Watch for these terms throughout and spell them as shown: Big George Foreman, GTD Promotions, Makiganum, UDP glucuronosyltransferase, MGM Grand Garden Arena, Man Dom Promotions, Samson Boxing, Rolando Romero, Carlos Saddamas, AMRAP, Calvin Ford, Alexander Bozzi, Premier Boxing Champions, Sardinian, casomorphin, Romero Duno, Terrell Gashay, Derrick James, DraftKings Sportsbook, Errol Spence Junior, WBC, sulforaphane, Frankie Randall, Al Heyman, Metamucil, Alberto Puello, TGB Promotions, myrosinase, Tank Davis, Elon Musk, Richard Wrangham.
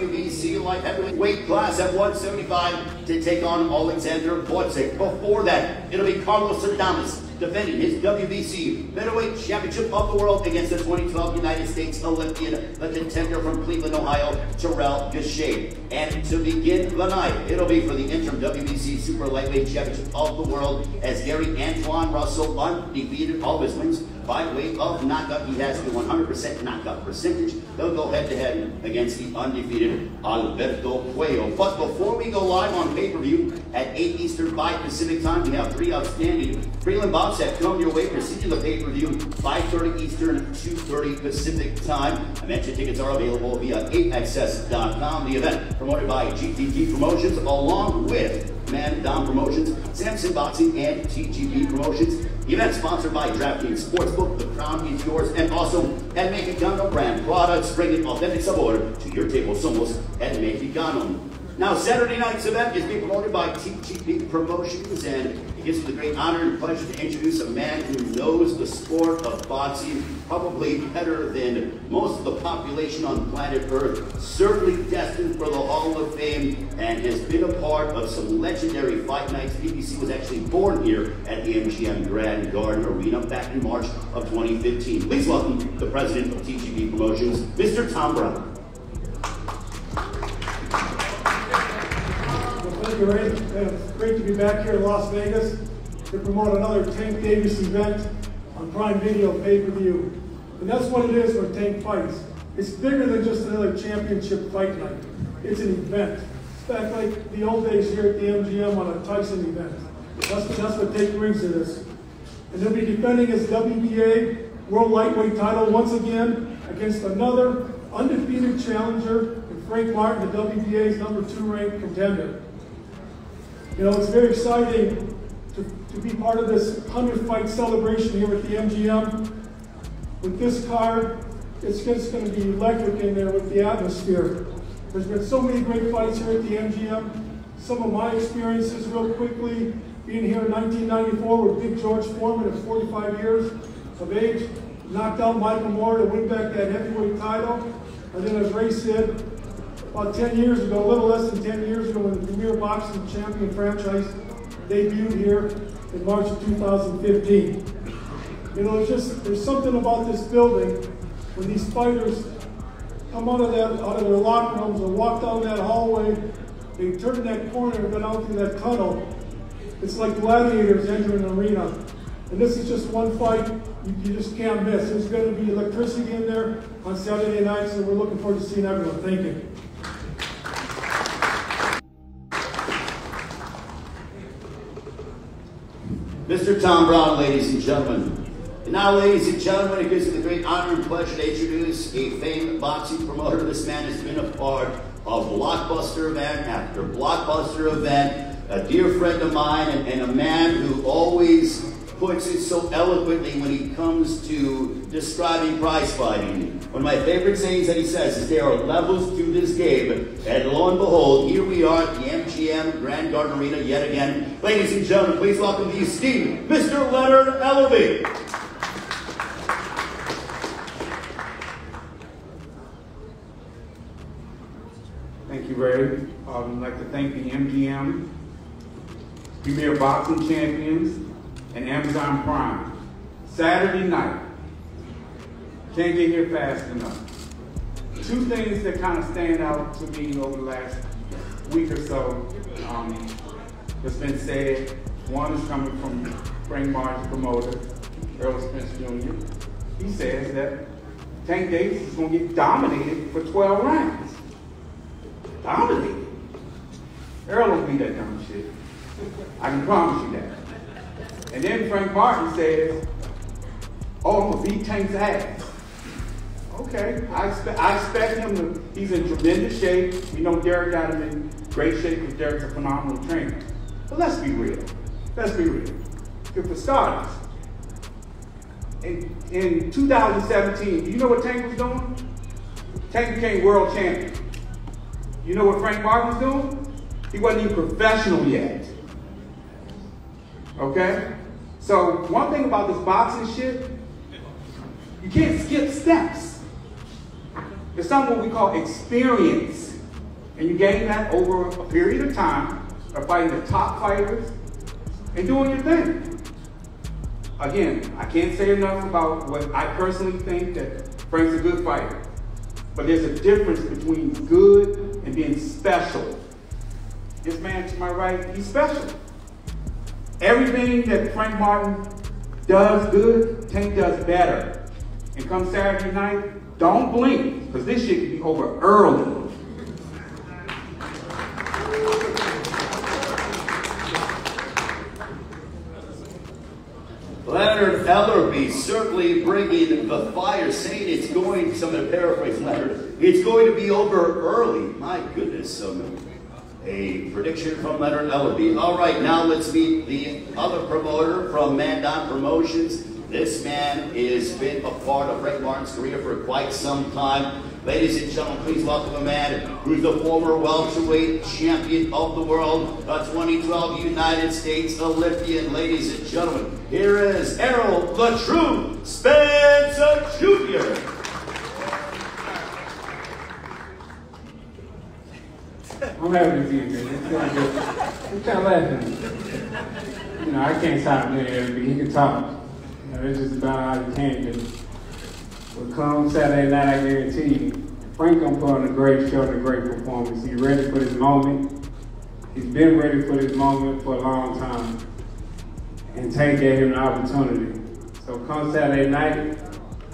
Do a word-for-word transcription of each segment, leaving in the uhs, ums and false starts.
W B C light heavyweight class at one seventy-five to take on Alexander Bozzi. Before that, it'll be Carlos Saddamas defending his W B C middleweight championship of the world against the twenty twelve United States Olympian, the contender from Cleveland, Ohio, Terrell Gashay. And to begin the night, it'll be for the interim W B C super lightweight championship of the world as Gary Antoine Russell, undefeated, all his wins by way of knockout. He has the one hundred percent knockout percentage. They'll go head to head against the undefeated Alberto Puello. But before we go live on pay-per-view at eight Eastern, five Pacific time, we have three outstanding prelim bouts that come your way, proceeding the pay-per-view, five thirty Eastern, two thirty Pacific time. I mentioned tickets are available via eight access dot com. The event promoted by G T D Promotions, along with Man Dom Promotions, Samson Boxing, and T G B Promotions. The event sponsored by DraftKings Sportsbook, the crown is yours, and also at Makiganum brand products, bringing authentic sabor to your table. Somos at Makiganum. Now, Saturday night's event is being promoted by T G B Promotions, and it gives me the great honor and pleasure to introduce a man who knows the sport of boxing probably better than most of the population on planet Earth, certainly destined for the Hall of Fame, and has been a part of some legendary fight nights. P B C was actually born here at the M G M Grand Garden Arena back in March of twenty fifteen. Please welcome the president of T G B Promotions, Mister Tom Brown. It's great to be back here in Las Vegas to promote another Tank Davis event on Prime Video pay-per-view. And that's what it is for Tank Fights. It's bigger than just another championship fight night. It's an event. It's back like the old days here at the M G M on a Tyson event. That's, that's what Tank brings to this. And he'll be defending his W B A World Lightweight title once again against another undefeated challenger in Frank Martin, the W B A's number two ranked contender. You know, it's very exciting to, to be part of this one hundred fight celebration here at the M G M. With this card, it's just going to be electric in there with the atmosphere. There's been so many great fights here at the M G M. Some of my experiences real quickly, being here in nineteen ninety-four with Big George Foreman at forty-five years of age, knocked out Michael Moore to win back that heavyweight title. And then as Ray said, about ten years ago, a little less than ten years ago, when the Premier Boxing Champion franchise debuted here in March of two thousand fifteen. You know, it's just, there's something about this building when these fighters come out of that, out of their locker rooms and walk down that hallway, they turn that corner and go down through that tunnel. It's like gladiators entering an arena. And this is just one fight you, you just can't miss. There's going to be electricity in there on Saturday night, so we're looking forward to seeing everyone. Thank you. Mister Tom Brown, ladies and gentlemen. And now, ladies and gentlemen, it gives me the great honor and pleasure to introduce a famed boxing promoter. This man has been a part of blockbuster event after blockbuster event, a dear friend of mine, and, and a man who always puts it so eloquently when he comes to describing prize fighting. One of my favorite sayings that he says is there are levels to this game, and lo and behold, here we are at the M G M Grand Garden Arena yet again. Ladies and gentlemen, please welcome the esteemed Mister Leonard Ellerbe. Thank you, Ray. Um, I'd like to thank the M G M, Premier Boxing Champions, and Amazon Prime. Saturday night. Can't get here fast enough. Two things that kind of stand out to me over the last week or so um, that's been said. One is coming from Frank Martin, promoter, Errol Spence Junior He says that Tank Davis is going to get dominated for twelve rounds. Dominated. Errol don't be that dumb shit. I can promise you that. And then Frank Martin says, oh, I'm going to beat Tank's ass. Okay, I expect, I expect him to, he's in tremendous shape. We know Derrick got him in great shape because Derrick's a phenomenal trainer. But let's be real, let's be real. Because for starters, in, in two thousand seventeen, do you know what Tank was doing? Tank became world champion. You know what Frank Martin was doing? He wasn't even professional yet. Okay? So one thing about this boxing shit, you can't skip steps. There's something we call experience. And you gain that over a period of time of fighting the top fighters and doing your thing. Again, I can't say enough about what I personally think that Frank's a good fighter. But there's a difference between good and being special. This man to my right, he's special. Everything that Frank Martin does good, Tank does better. And come Saturday night, don't blink, because this shit can be over early. Leonard Ellerbe certainly bringing the fire, saying it's going, so I'm going to paraphrase Leonard, it's going to be over early. My goodness, so a prediction from Leonard Ellerbe. All right, now let's meet the other promoter from Man Dom Promotions. This man has been a part of Frank Martin's career for quite some time. Ladies and gentlemen, please welcome a man who's the former welterweight champion of the world, a twenty twelve United States Olympian. Ladies and gentlemen, here is Errol the True Spence Junior I'm having to be in here. It's kind of, kind of laughing. You know, I can't top Leonard. He can talk. You know, it's just about how you can do it. But come Saturday night, I guarantee you, Frank gonna put on a great show and a great performance. He's ready for this moment. He's been ready for this moment for a long time. And Tank gave him an opportunity. So come Saturday night,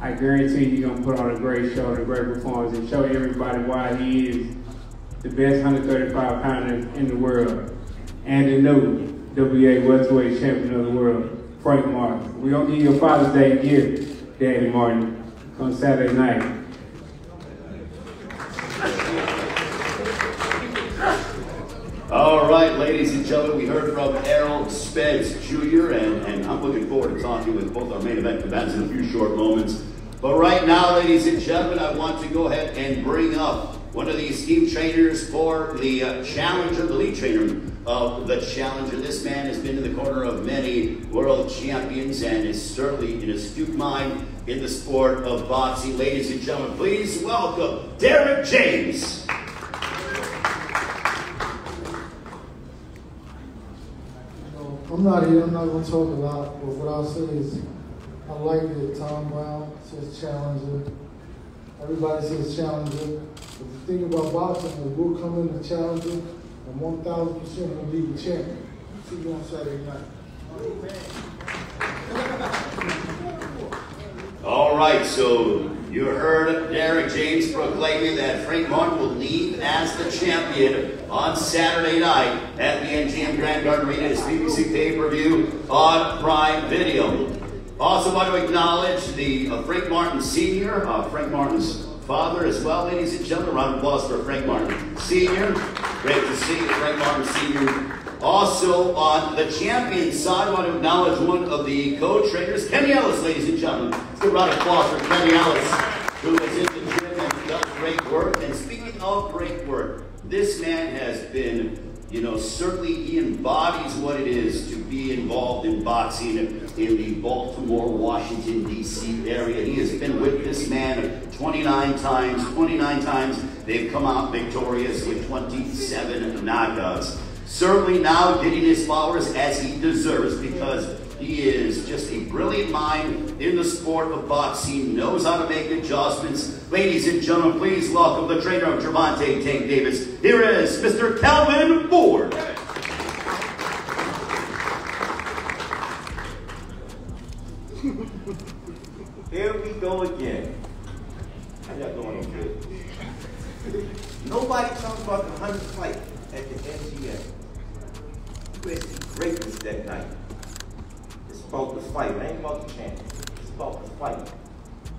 I guarantee you, he's gonna put on a great show and a great performance and show everybody why he is the best one thirty-five pounder in the world, and the new W B A welterweight champion of the world, Frank Martin. We don't give you a Father's Day gift, Daddy Martin, on Saturday night. All right, ladies and gentlemen, we heard from Errol Spence Junior, and, and I'm looking forward to talking with both our main event combatants in a few short moments. But right now, ladies and gentlemen, I want to go ahead and bring up one of the esteemed trainers for the uh, challenger, the lead trainer of the challenger. This man has been in the corner of many world champions and is certainly an astute mind in the sport of boxing. Ladies and gentlemen, please welcome Derrick James. So, I'm not here, I'm not gonna talk a lot, but what I'll say is I like that Tom Brown says challenger. Everybody says challenger. But the thing about boxing is we'll come in the challenger and one thousand percent will leave the champion. See you on Saturday night. All right, so you heard Derrick James proclaiming that Frank Martin will leave as the champion on Saturday night at the M G M Grand Garden Arena. It's P B C pay-per-view on Prime Video. Also want to acknowledge the uh, Frank Martin Senior, uh, Frank Martin's father as well, ladies and gentlemen. Round of applause for Frank Martin Senior. Great to see you, Frank Martin Senior Also on the champion side, I want to acknowledge one of the co-trainers, Kenny Ellis, ladies and gentlemen. Let's give a round of applause for Kenny Ellis, who is in the gym and does great work. And speaking of great work, this man has been, you know, certainly he embodies what it is to be involved in boxing in the Baltimore, Washington, D C area. He has been with this man twenty-nine times, twenty-nine times. They've come out victorious with twenty-seven knockouts. Certainly now getting his flowers as he deserves, because he is just a brilliant mind in the sport of boxing, knows how to make adjustments. Ladies and gentlemen, please welcome the trainer of Gervonta Tank Davis. Here is Mister Calvin Ford. Here we go again. How y'all doing okay? Nobody talks about the hundredth fight at the M G M. You had some greatness that night. About the fight. I ain't about the champion. It's about the fight.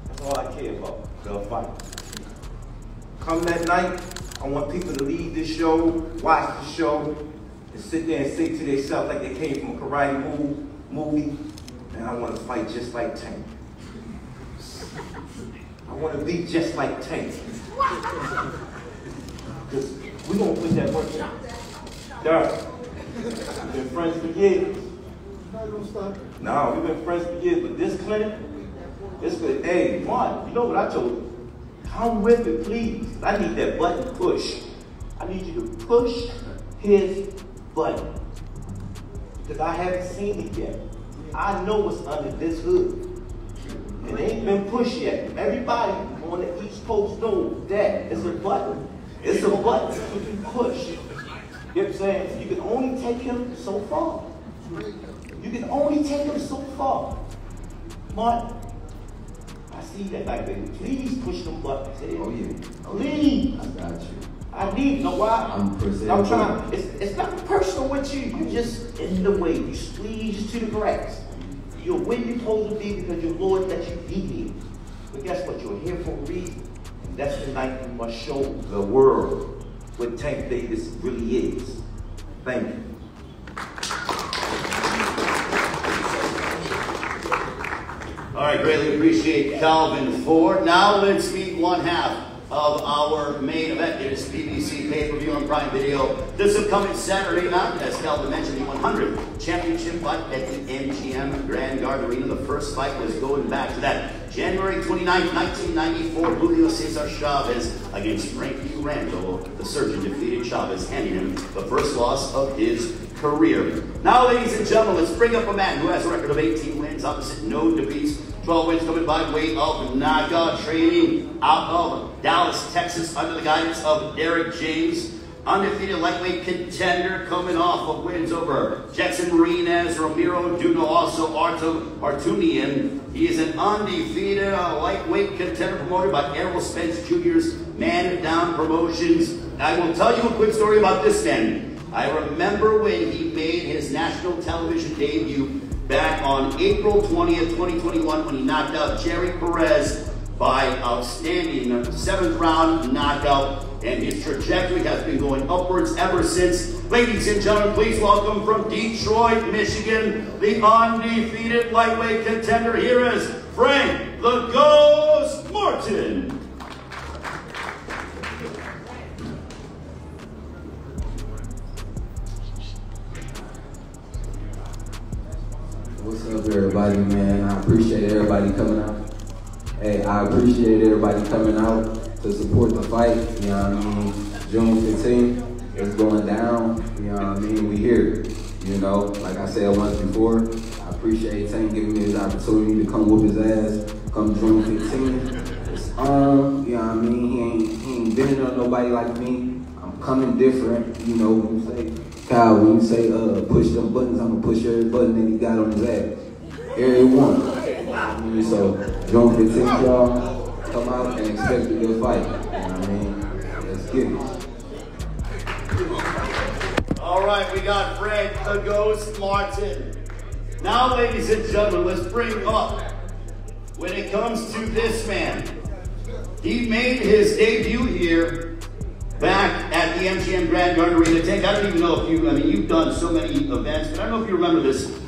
That's all I care about, the fight. Come that night, I want people to leave this show, watch the show, and sit there and say to themselves like they came from a karate move, movie, and I want to fight just like Tank. I want to be just like Tank. Because we're going to put that work in. Duh. We've been friends for years. No, we've been friends for years, but this clinic, this clinic, hey, Martin, you know what I told you? Come with me, please. I need that button push. I I need you to push his button. Because I haven't seen it yet. I know what's under this hood. It ain't been pushed yet. Everybody on the East Coast knows that it's a button. It's a button to be pushed. You know what I'm saying? You can only take him so far. You can only take him so far. Martin, I see that like baby. Please push them buttons. Hey, oh yeah. Oh, please. I got you. I need, you know why? I'm presenting. I'm trying. It's it's not personal with you. You just in the way. You squeeze to the grass. You're where you're supposed to be because your Lord that you be here. But guess what? You're here for a reason. And that's the night you must show the world what Tank Davis really is. Thank you. All right, greatly appreciate Calvin Ford. Now let's meet one half of our main event. It is P B C pay-per-view on Prime Video. This upcoming Saturday night, as Calvin mentioned, the one hundredth championship fight at the M G M Grand Garden Arena. The first fight was going back to that January twenty-ninth, nineteen ninety-four, Julio Cesar Chavez against Frankie Randall. The surgeon defeated Chavez, handing him the first loss of his career. Now, ladies and gentlemen, let's bring up a man who has a record of eighteen wins, opposite no defeats. twelve wins coming by way of knockout, training out of Dallas, Texas, under the guidance of Derrick James. Undefeated lightweight contender coming off of wins over Jackson Martinez, Romero Duno, also Arto Artunian. He is an undefeated lightweight contender promoted by Errol Spence Junior's Man Dom Promotions. I will tell you a quick story about this man. I remember when he made his national television debut back on April twentieth, twenty twenty-one, when he knocked out Jerry Perez by outstanding seventh round knockout, and his trajectory has been going upwards ever since. Ladies and gentlemen, please welcome from Detroit, Michigan, the undefeated lightweight contender. Here is Frank "The Ghost" Martin. What's up, everybody, man? I appreciate everybody coming out. Hey, I appreciate everybody coming out to support the fight, you know what I mean? June fifteenth, it's going down, you know what I mean? We here, you know? Like I said once before, I appreciate Tank giving me his opportunity to come whoop his ass, come June fifteenth. It's um, you know what I mean? He ain't, he ain't been on nobody like me. I'm coming different, you know what I'm saying? Kyle, when you say uh, push them buttons, I'm going to push every button that he got on his ass. Every one. So, June fifteenth, y'all, come out and expect a good fight. You know what I mean? Let's get it. All right, we got Frank "The Ghost" Martin. Now, ladies and gentlemen, let's bring up, when it comes to this man, he made his debut here back at the M G M Grand Garden Arena. Tank, I don't even know if you, I mean, you've done so many events, but I don't know if you remember this.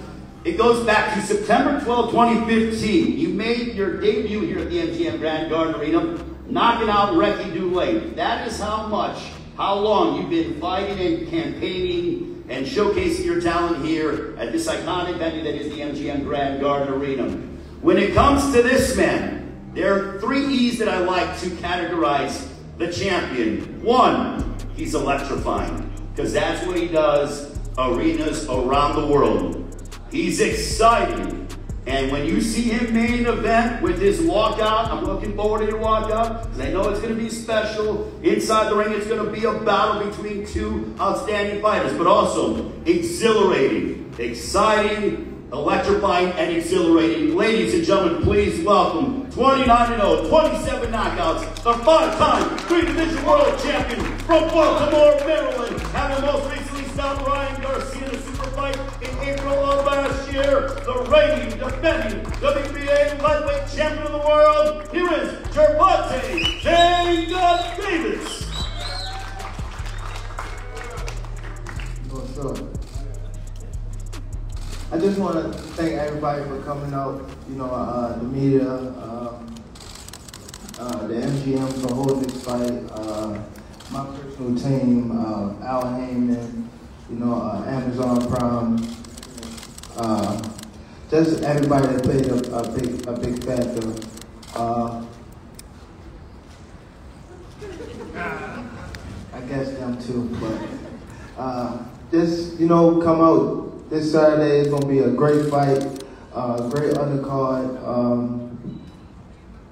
It goes back to September twelfth, twenty fifteen. You made your debut here at the M G M Grand Garden Arena, knocking out Recky Dulé. That is how much, how long you've been fighting and campaigning and showcasing your talent here at this iconic venue that is the M G M Grand Garden Arena. When it comes to this man, there are three E's that I like to categorize the champion. One, he's electrifying, because that's what he does arenas around the world. He's exciting, and when you see him main event with his walkout, I'm looking forward to your walkout, because I know it's going to be special. Inside the ring, it's going to be a battle between two outstanding fighters, but also exhilarating, exciting, electrifying, and exhilarating. Ladies and gentlemen, please welcome twenty-nine and oh, twenty-seven knockouts, the five-time three-division world champion from Baltimore, Maryland, having most recently stopped Ryan Garcia in a super fight in April of last year, the reigning, defending W B A lightweight champion of the world. Here is Gervonta Davis. What's up? I just want to thank everybody for coming out, you know, uh, the media, uh, uh, the M G M for holding this fight, uh, my personal team, uh, Al Heyman, you know, uh, Amazon Prime, uh, just everybody that played a, a big, a big factor. Uh, I against them too. But uh, this, you know, come out this Saturday. It's gonna be a great fight, uh, great undercard. Um,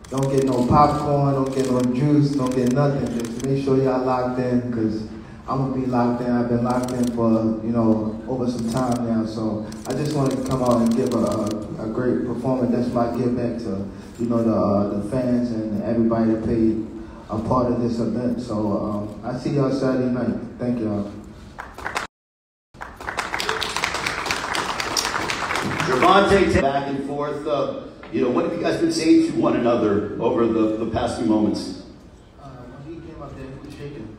don't get no popcorn, don't get no juice, don't get nothing. Just make sure y'all locked in, cause I'm gonna be locked in. I've been locked in for you know over some time now, so I just wanted to come out and give a, a, a great performance. That's my give back to you know the uh, the fans and everybody that paid a part of this event. So um, I see y'all Saturday night. Thank y'all. Gervonta, back and forth. Uh, you know, what have you guys been saying to one another over the the past few moments? Uh, when he came up there, he was shaking.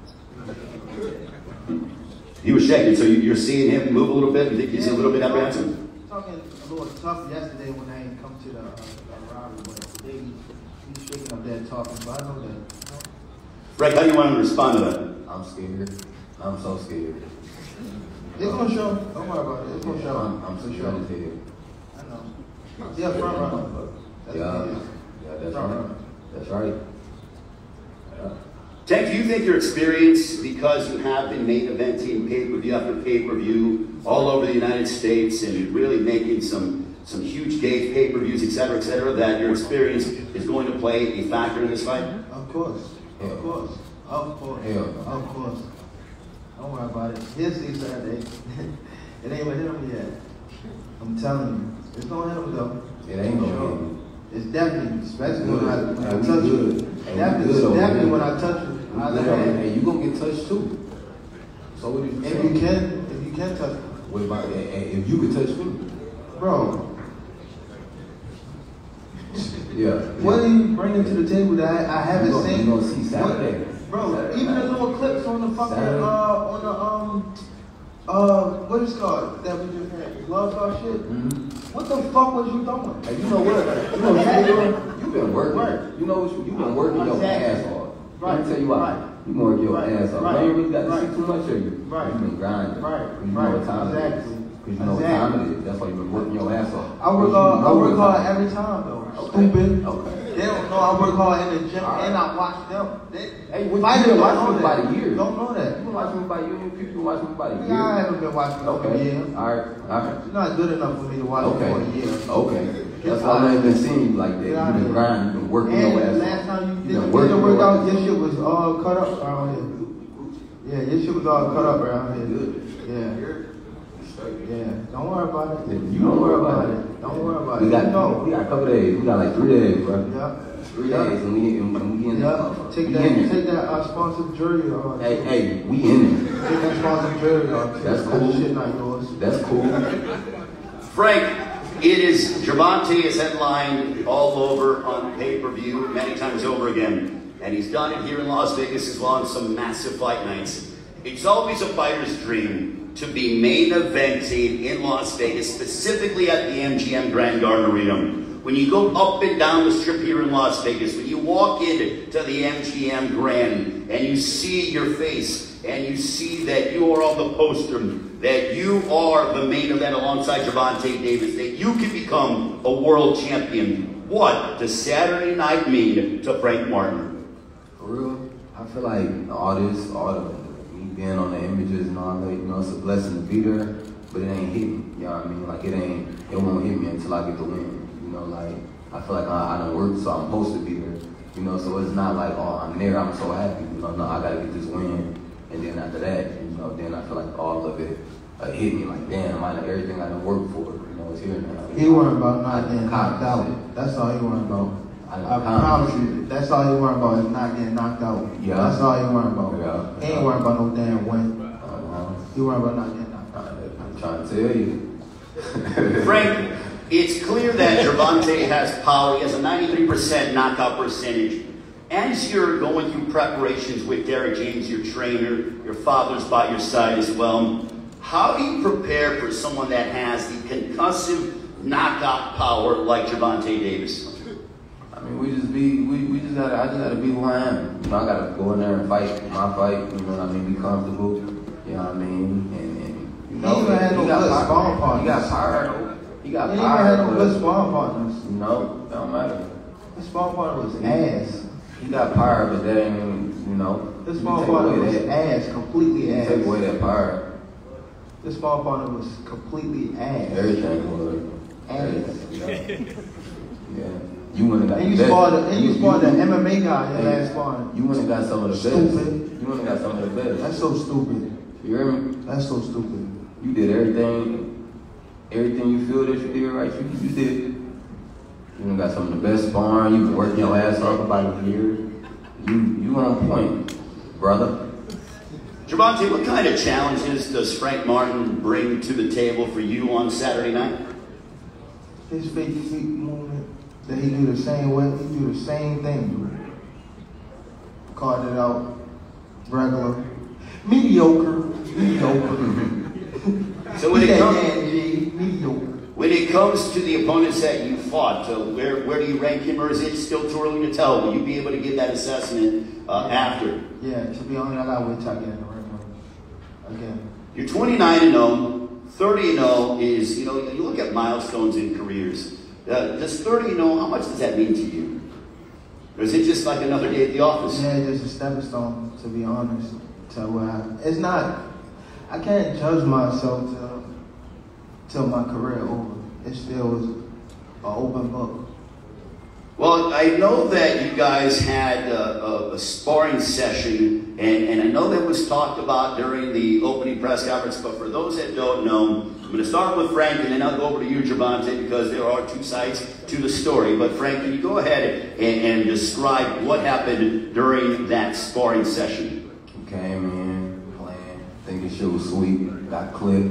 He was shaking, so you're seeing him move a little bit? You think he's yeah, a little bit apprehensive? He was talking a little tough yesterday when I didn't come to the, uh, the robbery, but today he's shaking up there talking, but I know that. You know? Frank, how do you want him to respond to that? I'm scared. I'm so scared. It's going to show. Don't worry about it. It's going to show. I'm, I'm so sure. I'm scared. I know. Yeah, front runner. That's yeah, yeah, that's front right. That's right. Yeah. Tank, do you think your experience, because you have been main eventing pay-per-view after pay-per-view all over the United States and really making some, some huge gauge pay-per-views, et cetera, et cetera, that your experience is going to play a factor in this fight? Of course. Yeah. Of course. Of course. Yeah. Of course. Don't worry about it. He'll see Saturday. It ain't with him yet. I'm telling you. It's gonna hit him though. It ain't gonna hit him. It's definitely, especially when I, when I touch you. Definitely, definitely when I touch you. And you gonna get touched too. So what you if you can, if you can touch, what about if you can touch me, bro? Yeah. What are you bringing to the table that I, I haven't you seen? You gonna see Saturday, what, bro? Saturday even the little clips on the fucking Saturday. uh on the um uh what is it called that we just had glove out shit. Mm-hmm. What the fuck was you doing? Hey, you know what? You know what you doing? You been working. Right. You know what you you been working your ass off. Right. Let me tell you why. Right. You more your right. ass off. Right. You ain't really got to right. see too much of you. Right. You've been grinding. Right. Because you know what time exactly. it is. Because you know exactly. what time it is. That's why you've been working your ass off. I work hard. I work hard every time though. Okay. Stupid. Okay. They don't know I work hard in the gym right. and I watch them. They, hey, what you been watching about a year? Don't know that. You been watching about a year. People been watching about a year. I haven't been watching okay. over a year. All right. All right. It's not good enough for me to watch okay. for a year. Okay. That's why I ain't been seeing you like that. You've been grinding, you've been working and your ass. Last time you did the workout, your shit was all cut up around here. Yeah, your shit was all cut up around here. Yeah. Yeah. Don't worry about it. Yeah, you don't worry about it. Don't worry about it. We got we got a couple days. We got like three days, bro. Yeah. Three yeah. days and we and we in yeah. it. Take we that in take it. that uh, sponsored jury off. Hey, hey, we in it. Take that sponsored jury off. That's cool. That shit not yours. That's cool. Frank. It is, Gervonta is headlined all over on pay-per-view many times over again. And he's done it here in Las Vegas as well on some massive fight nights. It's always a fighter's dream to be main eventing in Las Vegas, specifically at the M G M Grand Garden Arena. When you go up and down the strip here in Las Vegas, when you walk in to the M G M Grand and you see your face and you see that you are on the poster, that you are the main event alongside Gervonta Davis, that you can become a world champion. What does Saturday night mean to Frank Martin? For real, I feel like all this, all the me being on the images and all that, you know, it's a blessing to be there, but it ain't hitting, you know what I mean? Like it ain't, it won't hit me until I get the win, you know, like, I feel like I, I done worked, so I'm supposed to be there, you know, so it's not like, oh, I'm there, I'm so happy, you know, no, I gotta get this win. And then after that, you know, then I feel like all of it uh, hit me like, damn, I know everything I done worked for, you know, it's here now. He worried about not getting knocked out. That's all he worried about. I, I promise you, that's all he worried about is not getting knocked out. Yeah. That's all he worried about. Yeah. He ain't worried about no damn win. Uh-huh. He worried about not getting knocked out. I'm trying to tell you. Frank, it's clear that Gervonta has power. He has a ninety-three percent knockout percentage. As you're going through preparations with Derrick James, your trainer, your father's by your side as well, how do you prepare for someone that has the concussive knockout power like Gervonta Davis? I mean, we just be, we, we just gotta, I just gotta be who I am. You know, I gotta go in there and fight my fight, you know what I mean, be comfortable, you know what I mean, and, and you know, he, he, had he, no got power, he got power, he got he power, he got power, he got partners. No, don't matter. His sparring partner was ass. He got power, but that ain't, you know, This small partner was ass, completely ass. Take away that power. This small partner was completely ass. Everything was ass. Yeah. You went and got. And you sparred. And you sparred the M M A guy in the last sparring. You went and got some of the best. Stupid. You went and got some of the best. That's so stupid. You hear me? That's so stupid. You did everything. Everything you feel that you did right. You, you did. You got some of the best sparring. You've been working your ass off for about a year. You you on point, brother. Gervonta, what kind of challenges does Frank Martin bring to the table for you on Saturday night? His fake feet movement that he do the same way. He do the same thing. Called it out. Regular. Mediocre. Mediocre. So when it comes, mediocre. When it comes to the opponents that you fought, so where, where do you rank him, or is it still too early to tell? Will you be able to give that assessment uh, yeah. after? Yeah, to be honest, I gotta wait till I get in the ring again. You're twenty-nine and oh, thirty and oh is, you know, you look at milestones in careers. Uh, does thirty and oh, how much does that mean to you? Or is it just like another day at the office? Yeah, it's just a stepping stone, to be honest. To where I, it's not, I can't judge myself to, till my career over. It still was an open book. Well, I know that you guys had a, a, a sparring session, and, and I know that was talked about during the opening press conference, but for those that don't know, I'm gonna start with Frank, and then I'll go over to you, Gervonta, because there are two sides to the story. But Frank, can you go ahead and, and describe what happened during that sparring session? Came in, playing, thinking shit was sweet, got clipped.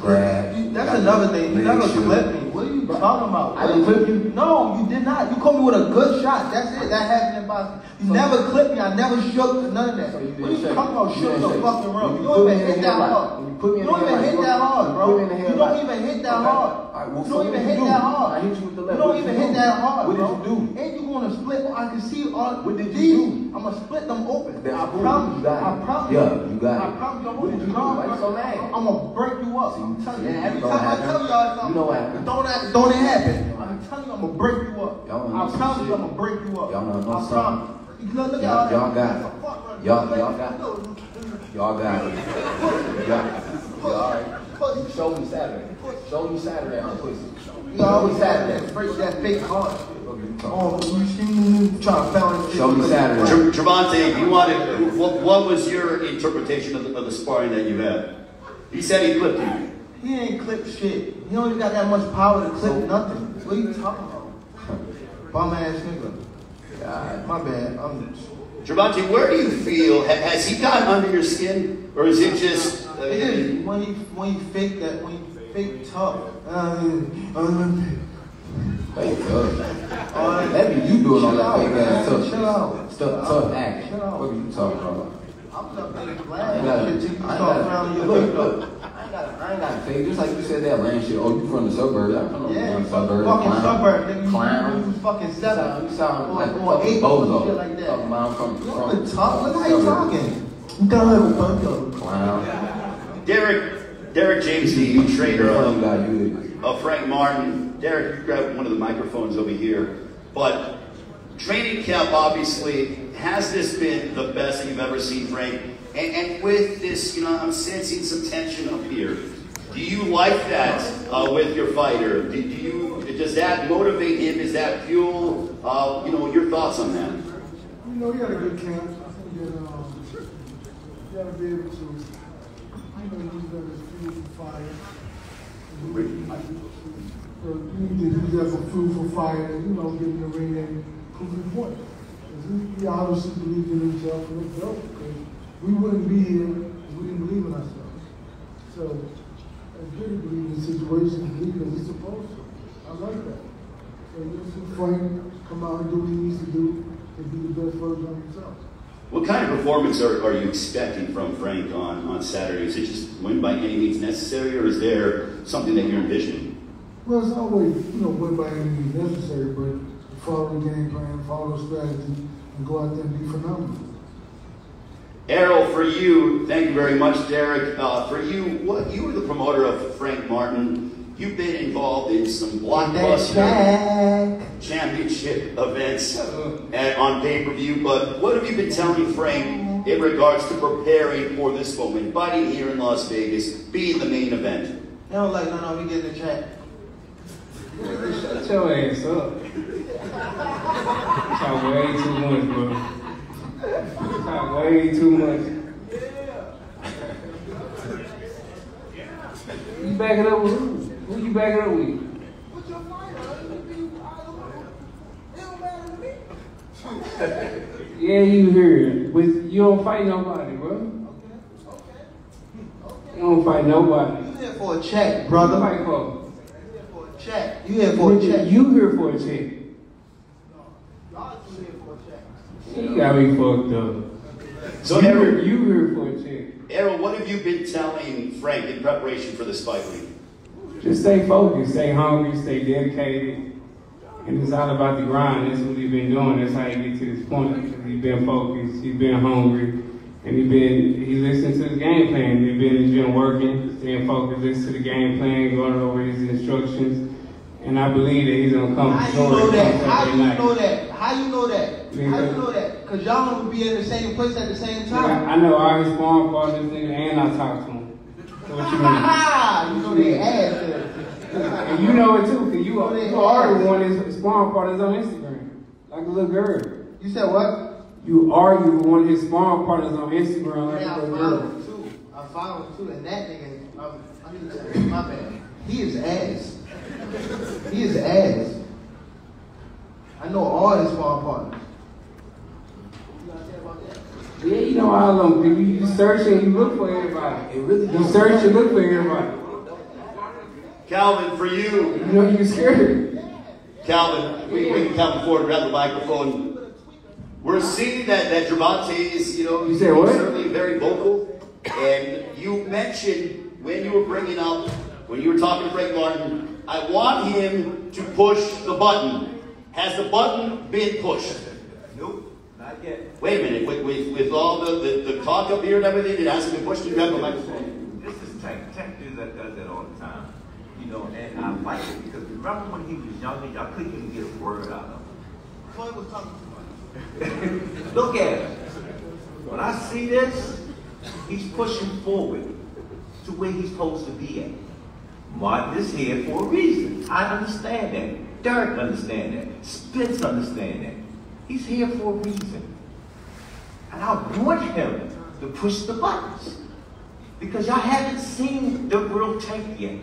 Grab, you, that's another thing. You never clipped me. What are you talking about? I didn't clip you? No, you did not. You caught me with a good shot. That's it. That happened in boxing. You so never clipped me. I never shook none of that. So you what are you talking about? Shook the fucking room. You don't even hit that hard. You don't even hit that hard, bro. You don't even hit that hard. You don't even hit that hard. I hit you with the left. You don't even hit that hard, bro. What did you do? And you gonna split? I can see all. What did you do? I'm gonna split them open. I promise. I promise. Yeah, you got it. I promise. What did you do? I'm gonna break you up. I'm telling you, every time I tell y'all something, you know what happened. Don't, act, don't it happen. I'm telling you, I'm going to break you up. I promise you, I'm going to break you up. Y'all know something. Look at all that. Y'all got it. Y'all got it. Y'all got it. Y'all got it. Show me Saturday. Show me Saturday. I'm twisted. You always Saturday. Break that big heart. Oh, you trying to found it. Show me Saturday. Gervonta, you wanted, what, what was your interpretation of the, of the sparring that you had? He said he clipped you. He ain't clipped shit. He don't even got that much power to clip so, nothing. What are you talking about? Bum ass nigga. God, my bad. I'm Gervonta, where do you feel, has he gotten under your skin? Or is it just... Uh, it is. When you, when you fake that, when you fake tough. Um, um, Thank God. Uh, that be you doing all that fake ass tough. Chill out. Tough act. Chill out. What are you talking about? I'm not really glad. I ain't got to fake. Just like you said that lame shit. Oh, you from the suburbs. I'm from the yeah, suburbs. Fucking suburb, nigga. Clown. You fucking set up. You sound like fucking bozo. Shit like that. I'm from the suburbs. Look how you talking. You got clown. Derrick, Derrick James, the trainer of, of Frank Martin. Derrick, you grab one of the microphones over here. But training camp, obviously, has this been the best you've ever seen, Frank? And, and with this, you know, I'm sensing some tension up here. Do you like that uh, with your fighter? Do, do you? Does that motivate him? Is that fuel? Uh, you know, your thoughts on that? You know, we had a good camp. I think that um, you got to be able to, you know, use that as fuel for fire. You need to use that for fuel for fire, and, you know, get in the ring and prove your point. He obviously believed in himself and himself because we wouldn't be here if we didn't believe in ourselves. So I did believe in the situation because he's supposed to. I like that. So let's see Frank come out and do what he needs to do and be the best version of himself. What kind of performance are, are you expecting from Frank on, on Saturday? Is it just win by any means necessary, or is there something that you're envisioning? Well, it's always, you know, win by any means necessary, but follow the game plan, follow the strategy, and go out there and be phenomenal. Errol, for you, thank you very much, Derrick. Uh, for you, what you were the promoter of Frank Martin. You've been involved in some blockbuster championship events at, on pay-per-view, but what have you been telling Frank in regards to preparing for this moment, fighting here in Las Vegas, being the main event? They don't like, no, no, we get in the chat. Shut your ass up. Talk way too much, bro. Talk way too much. Yeah. You back it up with who? Who you back it up with? With your fighter. It don't matter to me. Yeah, you hear it. With, you don't fight nobody, bro. Okay. Okay. Okay. You don't fight nobody. You here for a check, brother. Fight for. Check. You here for a check. You here for a check. Y'all two here for a check. You got me fucked up. So, Errol, you here for a check. Errol, what have you been telling Frank in preparation for this fight week? Just stay focused, stay hungry, stay dedicated. And it's all about the grind. That's what he's been doing. That's how he get to this point. He's been focused, he's been hungry, and he been he listened to his game plan. They've been in the gym working, staying focused, listening to the game plan, going over his instructions. And I believe that he's gonna come. How you know that? How do you know that? How you know that? How you know that? Cause y'all gonna be in the same place at the same time. I, I know all his farm partners, nigga, and I talk to him. So what you mean? You know they ass there. And you know it too, cause you, you, you are the one that's farm partners on Instagram, like a little girl. You said what? You argue with one of his sparring partners on Instagram. Yeah, I found him too. I found him too, and that nigga, um, I mean, my bad. He is ass. He is ass. I know all his sparring partners. You gotta say about that? Yeah, you know all of them. You search and you look for everybody. It really you search and look for everybody. Calvin, for you. You know you're scared. Calvin, we yeah. wait Calvin Ford, grab the microphone. We're seeing that, that Gervonta is, you know, you certainly very vocal. And you mentioned when you were bringing up, when you were talking to Frank Martin, I want him to push the button. Has the button been pushed? Nope, not yet. Wait a minute, with, with, with all the, the, the talk up here and everything, it hasn't been pushed. You have the microphone. This is Tank. Tank Davis that does that all the time. You know, and I like it because remember when he was younger, y'all couldn't even get a word out of him. Floyd was talking to Look at him. When I see this, he's pushing forward to where he's supposed to be at. Martin is here for a reason. I understand that. Derrick understands that. Spence understands that. He's here for a reason. And I want him to push the buttons. Because y'all haven't seen the real Tank yet.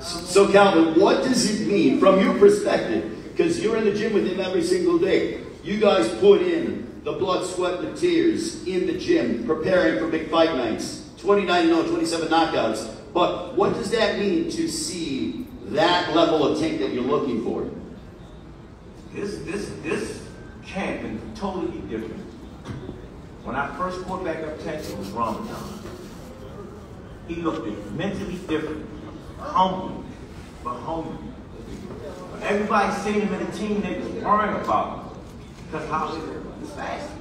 So, Calvin, what does it mean from your perspective? Because you're in the gym with him every single day. You guys put in the blood, sweat, and tears in the gym, preparing for big fight nights, twenty-nine and oh, twenty-seven knockouts. But what does that mean to see that level of Tank that you're looking for? This this this camp is totally different. When I first caught back up Tank, it was Ramadan. He looked mentally different, humble, but humble. Everybody seen him in the team, they was worrying about him. Because how he was fasting.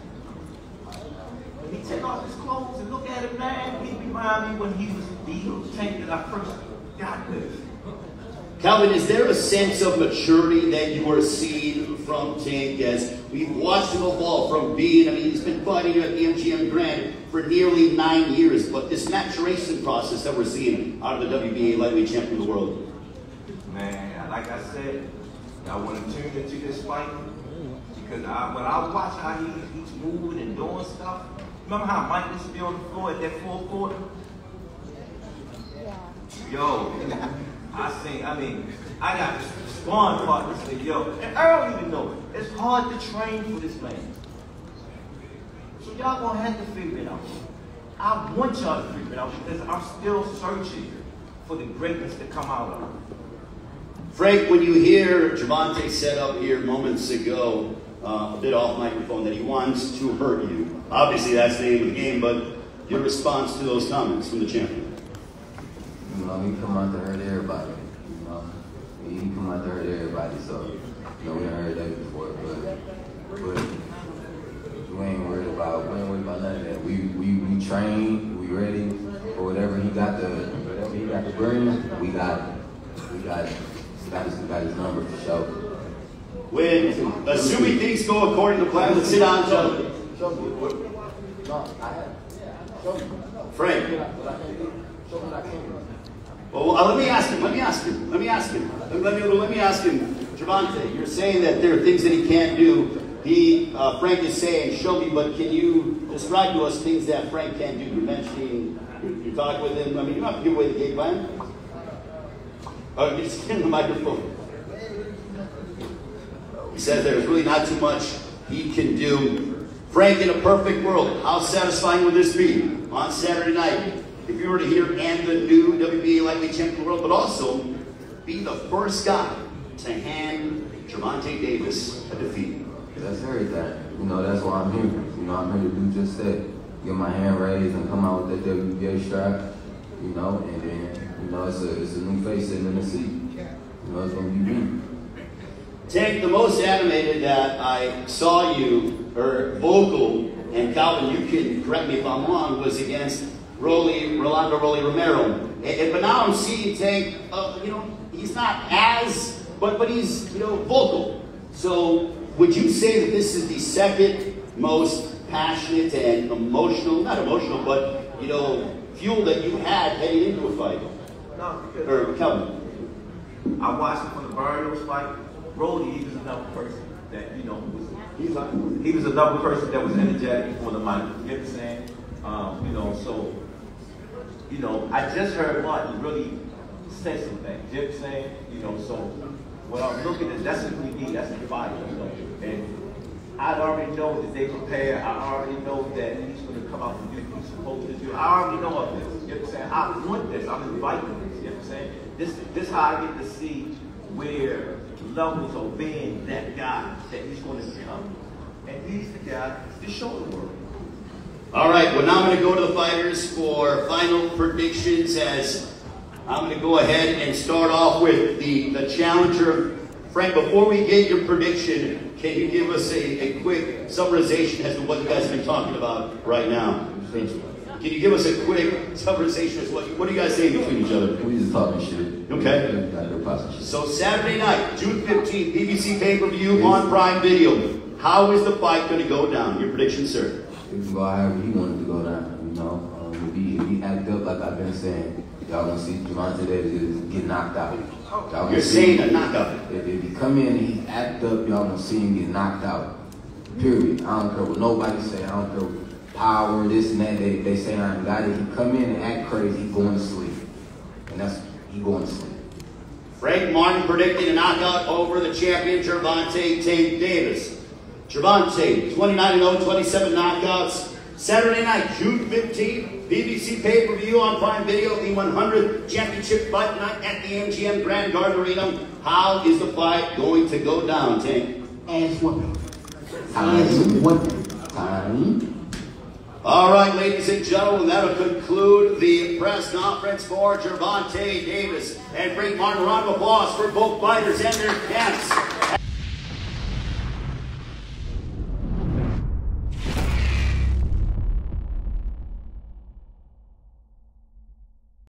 When he took off his clothes and look at him, man, he reminded me when he was the Tank that I first got with. Calvin, is there a sense of maturity that you are seeing from Tank as we've watched him evolve from being, I mean, he's been fighting at the M G M Grand for nearly nine years, but this maturation process that we're seeing out of the W B A lightweight champion of the world? Man, like I said, I want to tune into this fight. Because I, when I watch how he, he's moving and doing stuff, remember how Mike used to be on the floor at that fourth quarter? Yeah. Yo, I seen, I mean, I got spawn partners that say, yo, and I don't even know it. It's hard to train for this man. So y'all gonna have to figure it out. I want y'all to figure it out because I'm still searching for the greatness to come out of it. Frank, when you hear Gervonta said up here moments ago, Uh, a bit off microphone, that he wants to hurt you. Obviously, that's the name of the game, but your response to those comments from the champion? You know, he come out to hurt everybody. You know, he come out to hurt everybody, so, you know, we done heard that before, but, but we ain't worried about, we ain't worried about none of that. We, we, we train, we ready, for whatever he got to, whatever he got to bring, we got it. We got it. We got his, we got his number for sure. When, assuming things go according to plan, let's sit down, gentlemen. Frank. Well, uh, let me ask him. Let me ask him. Let me ask him. Let me let me, let me ask him. Gervonta, you're saying that there are things that he can't do. He uh, Frank is saying, show me. But can you describe to us things that Frank can do? You mentioned you talked with him. I mean, you don't have to give away the game plan. Oh, you just give him the microphone. He said there's really not too much he can do. Frank, in a perfect world, how satisfying would this be on Saturday night if you were to hear and the new W B A lightweight champion of the world, but also be the first guy to hand Gervonta Davis a defeat? That's everything. You know, that's why I'm here. You know, I'm here to do just that. Get my hand raised and come out with that W B A strap. You know, and then, you know, it's a, it's a new face sitting in the seat. You know, it's going to be me. Tank, the most animated that I saw you, or vocal, and Calvin, you can correct me if I'm wrong, was against Rolly, Rolando Rolly Romero. And, and, but now I'm seeing Tank, uh, you know, he's not as, but, but he's, you know, vocal. So would you say that this is the second most passionate and emotional, not emotional, but, you know, fuel that you had heading into a fight? No, because or Calvin. I watched him from the Barrios fight. Rolly, he was another person that, you know, was, he, was, he was another person that was energetic before the mic, you get what I'm saying? Um, you know, so, you know, I just heard Martin really say some things, you get what I'm saying? You know, so, what I'm looking at, that's what we need, that's the fire, you know, and I already know that they prepare, I already know that he's going to come out and do what he's supposed to do, I already know of this, you get what I'm saying? I want this, I'm inviting this, you get what I'm saying? This, this is how I get to see where levels of being that guy that he's going to become. And he's the guy to show the world. All right, well, now I'm going to go to the fighters for final predictions as I'm going to go ahead and start off with the, the challenger. Frank, before we get your prediction, can you give us a, a quick summarization as to what you guys have been talking about right now? Can you give us a quick summarization as to what, what do you guys saying between each other? We just talking shit. Okay. So Saturday night, June fifteenth, P B C pay-per-view on Prime Video. How is the fight going to go down? Your prediction, sir? It's going however he wanted to go down, you know. Um, if, he, if he act up, like I've been saying, y'all going to see Gervonta Davis get knocked out. You're saying a knockout. If, if he come in and he act up, y'all going to see him get knocked out. Period. I don't care what nobody say. I don't care what power, this and that. They, they say I ain't got it. He come in and act crazy, he going to sleep. And that's, he going to sleep. Frank Martin predicted a knockout over the champion, Gervonta Tank Davis. Gervonta, twenty-nine and oh, twenty-seven knockouts. Saturday night, June fifteenth, B B C pay-per-view on Prime Video, the one hundredth championship fight night at the M G M Grand Garden Arena. How is the fight going to go down, Tank? Ass whooping. Ass whooping. Time. All right, ladies and gentlemen, that'll conclude the press conference for Gervonta Davis. And Frank Martin, round of applause for both fighters and their camps.